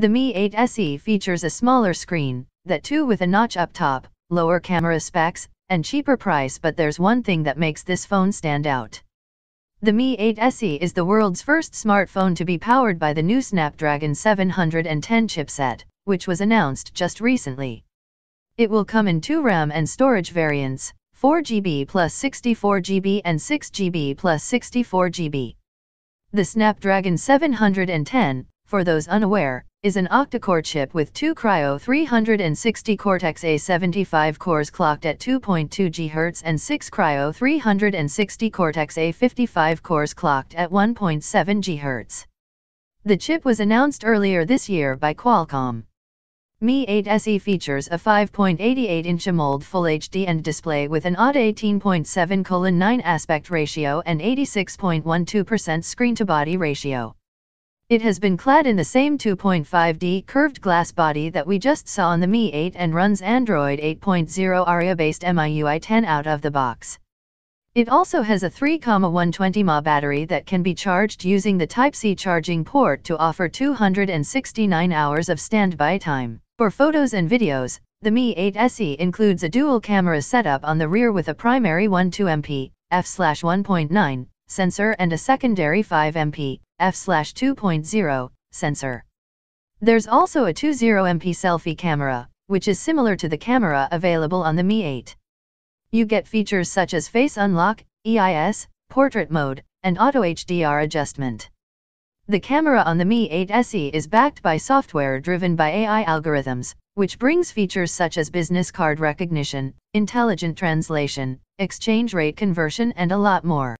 The Mi 8 SE features a smaller screen, that too with a notch up top, lower camera specs, and cheaper price, but there's one thing that makes this phone stand out. The Mi 8 SE is the world's first smartphone to be powered by the new Snapdragon 710 chipset, which was announced just recently. It will come in two RAM and storage variants, 4GB plus 64GB and 6GB plus 64GB. The Snapdragon 710, for those unaware, is an octa-core chip with two Kryo 360 Cortex A75 cores clocked at 2.2 GHz and six Kryo 360 Cortex A55 cores clocked at 1.7 GHz. The chip was announced earlier this year by Qualcomm. Mi 8 SE features a 5.88-inch AMOLED Full HD display with an odd 18.7:9 aspect ratio and 86.12% screen-to-body ratio. It has been clad in the same 2.5D curved glass body that we just saw on the Mi 8 and runs Android 8.0 Aria-based MIUI 10 out of the box. It also has a 3,120 mAh battery that can be charged using the Type-C charging port to offer 269 hours of standby time. For photos and videos, the Mi 8 SE includes a dual-camera setup on the rear with a primary 12MP, f/1.9, sensor and a secondary 5MP, f/2.0, sensor. There's also a 20MP selfie camera, which is similar to the camera available on the Mi 8. You get features such as face unlock, EIS, portrait mode, and auto HDR adjustment. The camera on the Mi 8 SE is backed by software driven by AI algorithms, which brings features such as business card recognition, intelligent translation, exchange rate conversion, and a lot more.